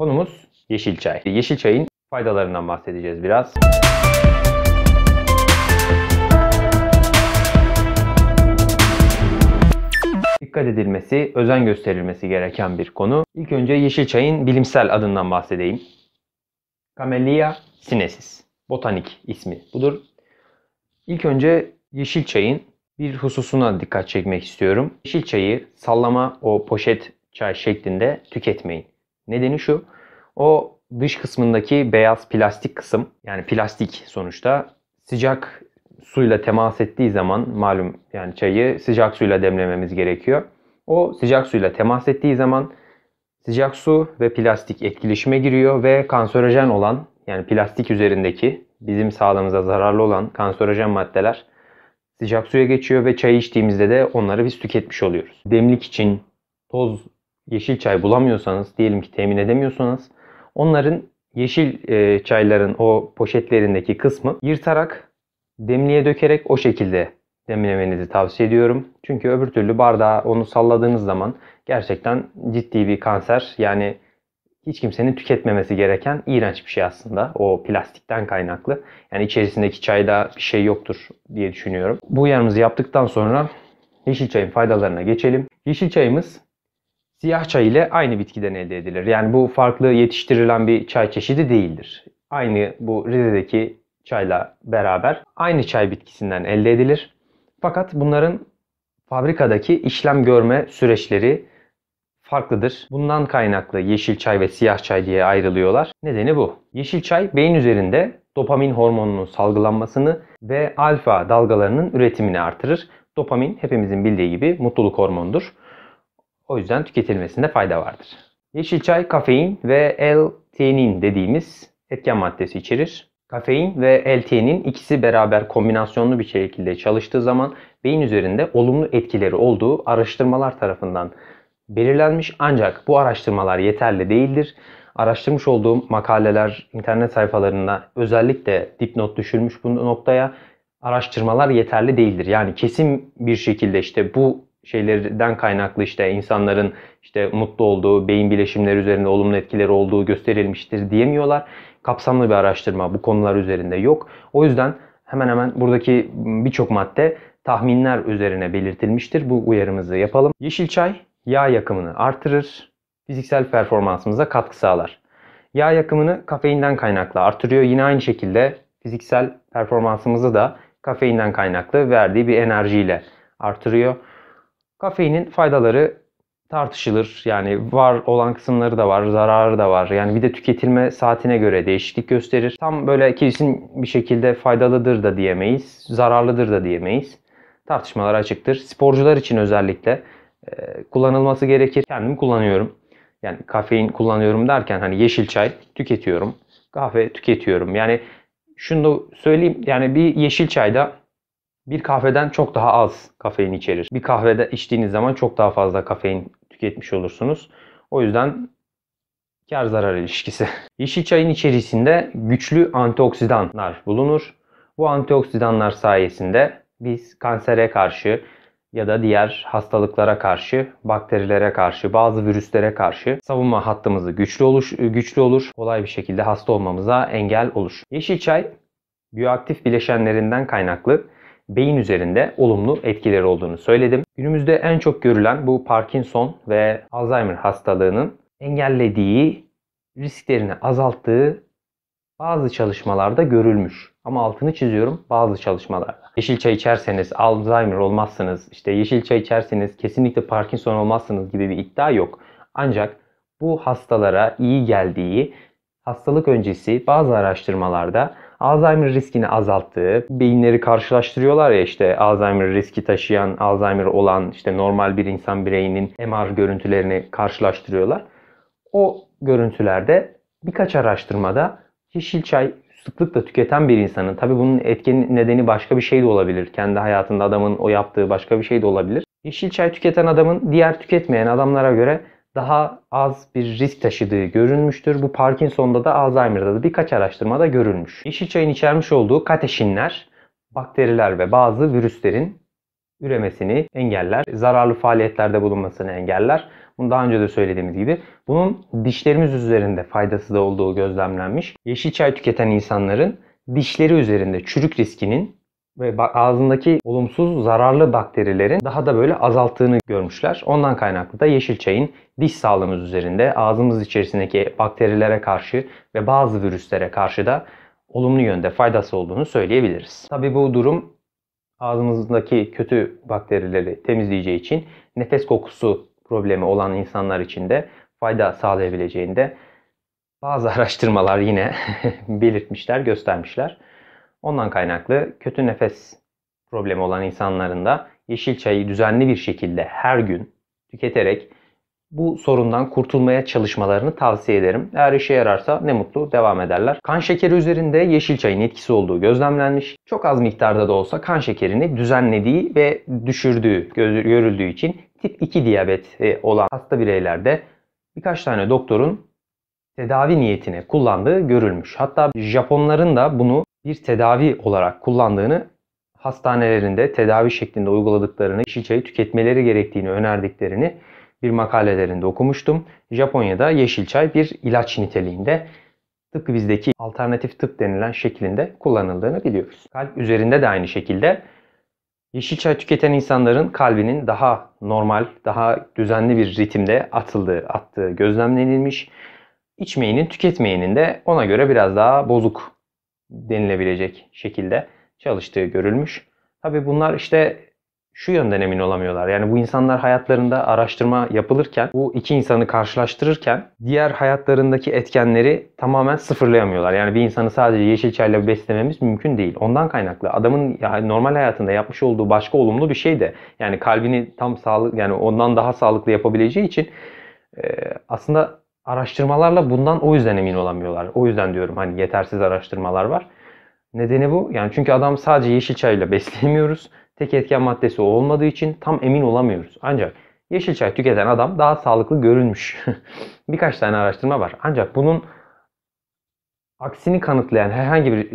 Konumuz yeşil çay. Yeşil çayın faydalarından bahsedeceğiz biraz. Dikkat edilmesi, özen gösterilmesi gereken bir konu. İlk önce yeşil çayın bilimsel adından bahsedeyim. Camellia sinensis. Botanik ismi budur. İlk önce yeşil çayın bir hususuna dikkat çekmek istiyorum. Yeşil çayı sallama, o poşet çay şeklinde tüketmeyin. Nedeni şu, o dış kısmındaki beyaz plastik kısım, yani plastik sonuçta, sıcak suyla temas ettiği zaman, malum yani çayı sıcak suyla demlememiz gerekiyor. O sıcak suyla temas ettiği zaman sıcak su ve plastik etkileşime giriyor ve kanserojen olan, yani plastik üzerindeki bizim sağlığımıza zararlı olan kanserojen maddeler sıcak suya geçiyor ve çay içtiğimizde de onları biz tüketmiş oluyoruz. Demlik için toz yeşil çay bulamıyorsanız, diyelim ki temin edemiyorsanız, onların yeşil çayların o poşetlerindeki kısmı yırtarak demliğe dökerek o şekilde demlemenizi tavsiye ediyorum. Çünkü öbür türlü bardağı onu salladığınız zaman gerçekten ciddi bir kanser, yani hiç kimsenin tüketmemesi gereken iğrenç bir şey aslında. O plastikten kaynaklı. Yani içerisindeki çayda bir şey yoktur diye düşünüyorum. Bu uyarımızı yaptıktan sonra yeşil çayın faydalarına geçelim. Yeşil çayımız siyah çay ile aynı bitkiden elde edilir. Yani bu farklı yetiştirilen bir çay çeşidi değildir. Aynı bu Rize'deki çayla beraber aynı çay bitkisinden elde edilir. Fakat bunların fabrikadaki işlem görme süreçleri farklıdır. Bundan kaynaklı yeşil çay ve siyah çay diye ayrılıyorlar. Nedeni bu. Yeşil çay beyin üzerinde dopamin hormonunun salgılanmasını ve alfa dalgalarının üretimini artırır. Dopamin hepimizin bildiği gibi mutluluk hormonudur. O yüzden tüketilmesinde fayda vardır. Yeşil çay kafein ve L-tienin dediğimiz etken maddesi içerir. Kafein ve L-tienin ikisi beraber kombinasyonlu bir şekilde çalıştığı zaman beyin üzerinde olumlu etkileri olduğu araştırmalar tarafından belirlenmiş. Ancak bu araştırmalar yeterli değildir. Araştırmış olduğum makaleler, internet sayfalarında özellikle dipnot düşülmüş bu noktaya, araştırmalar yeterli değildir. Yani kesin bir şekilde işte bu şeylerden kaynaklı işte insanların işte mutlu olduğu, beyin bileşimleri üzerinde olumlu etkileri olduğu gösterilmiştir diyemiyorlar. Kapsamlı bir araştırma bu konular üzerinde yok. O yüzden hemen hemen buradaki birçok madde tahminler üzerine belirtilmiştir. Bu uyarımızı yapalım. Yeşil çay yağ yakımını artırır. Fiziksel performansımıza katkı sağlar. Yağ yakımını kafeinden kaynaklı artırıyor. Yine aynı şekilde fiziksel performansımızı da kafeinden kaynaklı verdiği bir enerjiyle artırıyor. Kafeinin faydaları tartışılır. Yani var olan kısımları da var, zararı da var. Yani bir de tüketilme saatine göre değişiklik gösterir. Tam böyle kesin bir şekilde faydalıdır da diyemeyiz, zararlıdır da diyemeyiz. Tartışmalar açıktır. Sporcular için özellikle kullanılması gerekir. Kendim kullanıyorum. Yani kafein kullanıyorum derken hani yeşil çay tüketiyorum, kahve tüketiyorum. Yani şunu da söyleyeyim. Yani bir yeşil çayda bir kahveden çok daha az kafein içerir. Bir kahvede içtiğiniz zaman çok daha fazla kafein tüketmiş olursunuz. O yüzden kar zarar ilişkisi. Yeşil çayın içerisinde güçlü antioksidanlar bulunur. Bu antioksidanlar sayesinde biz kansere karşı ya da diğer hastalıklara karşı, bakterilere karşı, bazı virüslere karşı savunma hattımızı güçlü olur. Kolay bir şekilde hasta olmamıza engel olur. Yeşil çay biyoaktif bileşenlerinden kaynaklı beyin üzerinde olumlu etkileri olduğunu söyledim. Günümüzde en çok görülen bu Parkinson ve Alzheimer hastalığının engellediği, risklerini azalttığı bazı çalışmalarda görülmüş. Ama altını çiziyorum, bazı çalışmalarda. Yeşil çay içerseniz Alzheimer olmazsınız, işte yeşil çay içerseniz kesinlikle Parkinson olmazsınız gibi bir iddia yok. Ancak bu hastalara iyi geldiği, hastalık öncesi bazı araştırmalarda Alzheimer riskini azalttığı, beyinleri karşılaştırıyorlar ya işte Alzheimer riski taşıyan, Alzheimer olan işte normal bir insan bireyinin MR görüntülerini karşılaştırıyorlar. O görüntülerde birkaç araştırmada yeşil çay sıklıkla tüketen bir insanın, tabii bunun etken nedeni başka bir şey de olabilir. Kendi hayatında adamın o yaptığı başka bir şey de olabilir. Yeşil çay tüketen adamın diğer tüketmeyen adamlara göre daha az bir risk taşıdığı görülmüştür. Bu Parkinson'da da Alzheimer'da da birkaç araştırmada görülmüş. Yeşil çayın içermiş olduğu kateşinler, bakteriler ve bazı virüslerin üremesini engeller, zararlı faaliyetlerde bulunmasını engeller. Bunu daha önce de söylediğimiz gibi. Bunun dişlerimiz üzerinde faydası da olduğu gözlemlenmiş. Yeşil çay tüketen insanların dişleri üzerinde çürük riskinin ve ağzındaki olumsuz zararlı bakterilerin daha da böyle azalttığını görmüşler. Ondan kaynaklı da yeşil çayın diş sağlığımız üzerinde ağzımız içerisindeki bakterilere karşı ve bazı virüslere karşı da olumlu yönde faydası olduğunu söyleyebiliriz. Tabii bu durum ağzımızdaki kötü bakterileri temizleyeceği için nefes kokusu problemi olan insanlar için de fayda sağlayabileceğini de bazı araştırmalar yine belirtmişler, göstermişler. Ondan kaynaklı kötü nefes problemi olan insanların da yeşil çayı düzenli bir şekilde her gün tüketerek bu sorundan kurtulmaya çalışmalarını tavsiye ederim. Eğer işe yararsa ne mutlu, devam ederler. Kan şekeri üzerinde yeşil çayın etkisi olduğu gözlemlenmiş. Çok az miktarda da olsa kan şekerini düzenlediği ve düşürdüğü görüldüğü için tip 2 diyabet olan hasta bireylerde birkaç tane doktorun tedavi niyetine kullandığı görülmüş. Hatta Japonların da bunu bir tedavi olarak kullandığını, hastanelerinde tedavi şeklinde uyguladıklarını, yeşil çayı tüketmeleri gerektiğini önerdiklerini bir makalelerinde okumuştum. Japonya'da yeşil çay bir ilaç niteliğinde, tıpkı bizdeki alternatif tıp denilen şeklinde kullanıldığını biliyoruz. Kalp üzerinde de aynı şekilde yeşil çay tüketen insanların kalbinin daha normal, daha düzenli bir ritimde attığı gözlemlenilmiş. İçmeyenin, tüketmeyenin de ona göre biraz daha bozuk denilebilecek şekilde çalıştığı görülmüş. Tabii bunlar işte şu yönden emin olamıyorlar. Yani bu insanlar hayatlarında araştırma yapılırken, bu iki insanı karşılaştırırken diğer hayatlarındaki etkenleri tamamen sıfırlayamıyorlar. Yani bir insanı sadece yeşil çayla beslememiz mümkün değil. Ondan kaynaklı adamın normal hayatında yapmış olduğu başka olumlu bir şey de, yani kalbini tam sağlık, yani ondan daha sağlıklı yapabileceği için aslında araştırmalarla bundan o yüzden emin olamıyorlar. O yüzden diyorum hani yetersiz araştırmalar var. Nedeni bu. Yani çünkü adam sadece yeşil çayla besleyemiyoruz. Tek etken maddesi o olmadığı için tam emin olamıyoruz. Ancak yeşil çay tüketen adam daha sağlıklı görünmüş. Birkaç tane araştırma var. Ancak bunun aksini kanıtlayan herhangi bir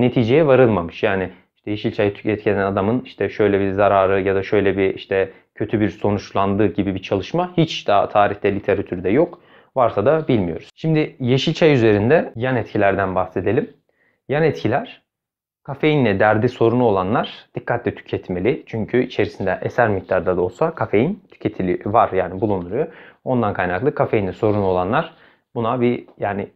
neticeye varılmamış. Yani işte yeşil çay tüketen adamın işte şöyle bir zararı ya da şöyle bir işte kötü bir sonuçlandığı gibi bir çalışma hiç daha tarihte, literatürde yok. Varsa da bilmiyoruz. Şimdi yeşil çay üzerinde yan etkilerden bahsedelim. Yan etkiler: kafeinle derdi sorunu olanlar dikkatle tüketmeli. Çünkü içerisinde eser miktarda da olsa kafein tüketili var, yani bulunduruyor. Ondan kaynaklı kafeinle sorunu olanlar buna bir, yani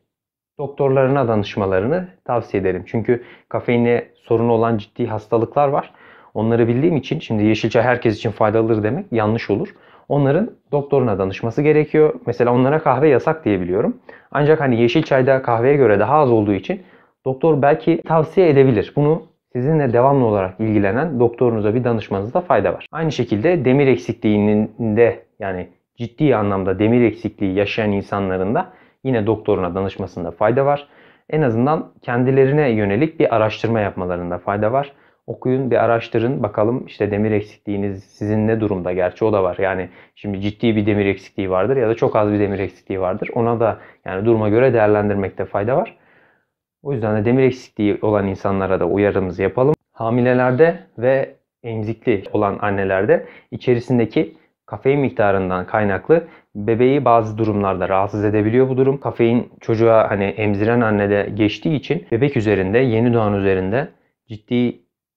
doktorlarına danışmalarını tavsiye ederim. Çünkü kafeinle sorunu olan ciddi hastalıklar var. Onları bildiğim için şimdi yeşil çay herkes için faydalıdır demek yanlış olur. Onların doktoruna danışması gerekiyor. Mesela onlara kahve yasak diye biliyorum. Ancak hani yeşil çayda kahveye göre daha az olduğu için doktor belki tavsiye edebilir. Bunu sizinle devamlı olarak ilgilenen doktorunuza bir danışmanızda fayda var. Aynı şekilde demir eksikliğinde, yani ciddi anlamda demir eksikliği yaşayan insanların da yine doktoruna danışmasında fayda var. En azından kendilerine yönelik bir araştırma yapmalarında fayda var. Okuyun, bir araştırın bakalım işte demir eksikliğiniz sizin ne durumda, gerçi o da var. Yani şimdi ciddi bir demir eksikliği vardır ya da çok az bir demir eksikliği vardır. Ona da yani duruma göre değerlendirmekte fayda var. O yüzden de demir eksikliği olan insanlara da uyarımızı yapalım. Hamilelerde ve emzikli olan annelerde içerisindeki kafein miktarından kaynaklı bebeği bazı durumlarda rahatsız edebiliyor bu durum. Kafein çocuğa, hani emziren annede geçtiği için bebek üzerinde, yeni doğan üzerinde ciddi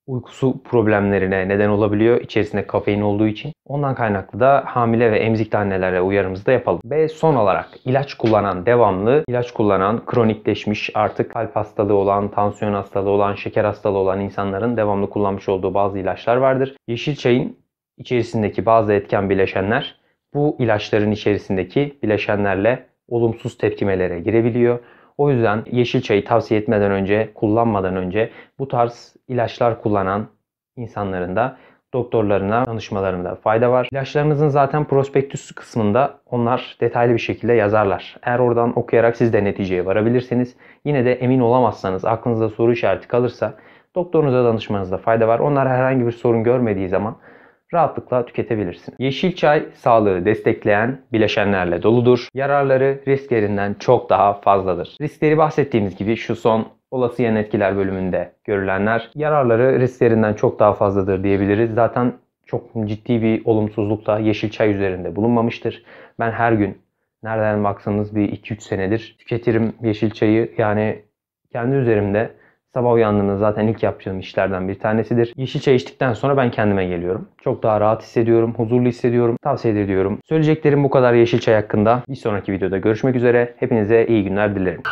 uykusu problemlerine neden olabiliyor. İçerisinde kafein olduğu için. Ondan kaynaklı da hamile ve emzikli annelere uyarımızı da yapalım. Ve son olarak devamlı ilaç kullanan, kronikleşmiş, artık kalp hastalığı olan, tansiyon hastalığı olan, şeker hastalığı olan insanların devamlı kullanmış olduğu bazı ilaçlar vardır. Yeşil çayın içerisindeki bazı etken bileşenler bu ilaçların içerisindeki bileşenlerle olumsuz tepkimelere girebiliyor. O yüzden yeşil çayı tavsiye etmeden önce, kullanmadan önce bu tarz ilaçlar kullanan insanların da doktorlarına danışmalarında fayda var. İlaçlarınızın zaten prospektüs kısmında onlar detaylı bir şekilde yazarlar. Eğer oradan okuyarak siz de neticeye varabilirsiniz. Yine de emin olamazsanız, aklınızda soru işareti kalırsa doktorunuza danışmanızda fayda var. Onlar herhangi bir sorun görmediği zaman rahatlıkla tüketebilirsiniz. Yeşil çay sağlığı destekleyen bileşenlerle doludur. Yararları risklerinden çok daha fazladır. Riskleri bahsettiğimiz gibi şu son olası yan etkiler bölümünde görülenler. Yararları risklerinden çok daha fazladır diyebiliriz. Zaten çok ciddi bir olumsuzlukla yeşil çay üzerinde bulunmamıştır. Ben her gün nereden baksanız bir 2-3 senedir tüketirim yeşil çayı. Yani kendi üzerimde sabah uyandığımda zaten ilk yapacağım işlerden bir tanesidir. Yeşil çay içtikten sonra ben kendime geliyorum. Çok daha rahat hissediyorum, huzurlu hissediyorum. Tavsiye ediyorum. Söyleyeceklerim bu kadar yeşil çay hakkında. Bir sonraki videoda görüşmek üzere. Hepinize iyi günler dilerim.